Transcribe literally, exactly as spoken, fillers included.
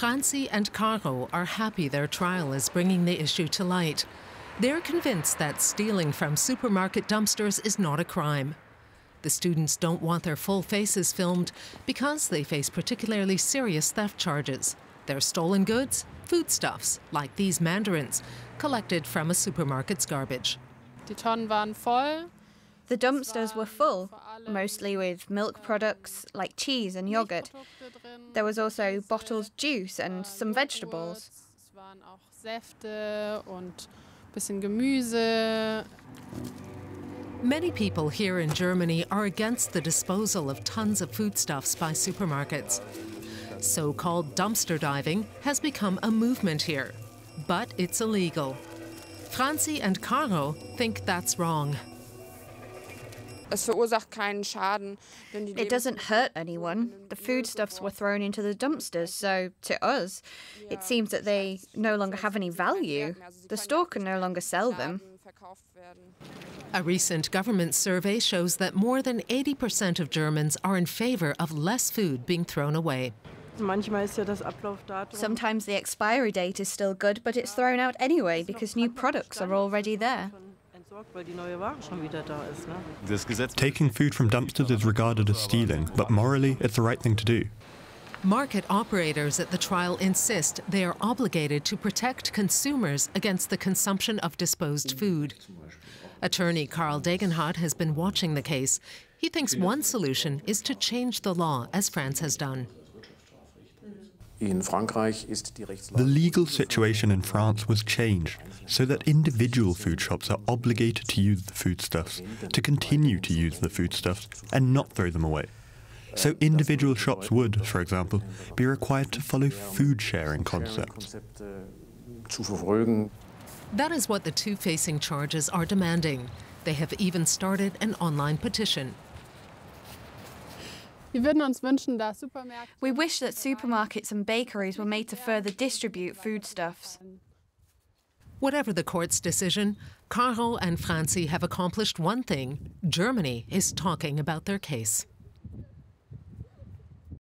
Franzi and Caro are happy their trial is bringing the issue to light. They're convinced that stealing from supermarket dumpsters is not a crime. The students don't want their full faces filmed because they face particularly serious theft charges. Their stolen goods, foodstuffs, like these mandarins, collected from a supermarket's garbage. The dumpsters were full, mostly with milk products like cheese and yogurt. There was also bottled juice and some vegetables. Many people here in Germany are against the disposal of tons of foodstuffs by supermarkets. So-called dumpster diving has become a movement here, but it's illegal. Franzi and Caro think that's wrong. It doesn't hurt anyone. The foodstuffs were thrown into the dumpsters, so to us, it seems that they no longer have any value. The store can no longer sell them. A recent government survey shows that more than eighty percent of Germans are in favor of less food being thrown away. Sometimes the expiry date is still good, but it's thrown out anyway because new products are already there. Taking food from dumpsters is regarded as stealing, but morally it's the right thing to do. Market operators at the trial insist they are obligated to protect consumers against the consumption of disposed food. Attorney Carl Degenhardt has been watching the case. He thinks one solution is to change the law, as France has done. The legal situation in France was changed so that individual food shops are obligated to use the foodstuffs, to continue to use the foodstuffs and not throw them away. So individual shops would, for example, be required to follow food sharing concepts. That is what the two facing charges are demanding. They have even started an online petition. We wish that supermarkets and bakeries were made to further distribute foodstuffs. Whatever the court's decision, Caro and Franzi have accomplished one thing. Germany is talking about their case.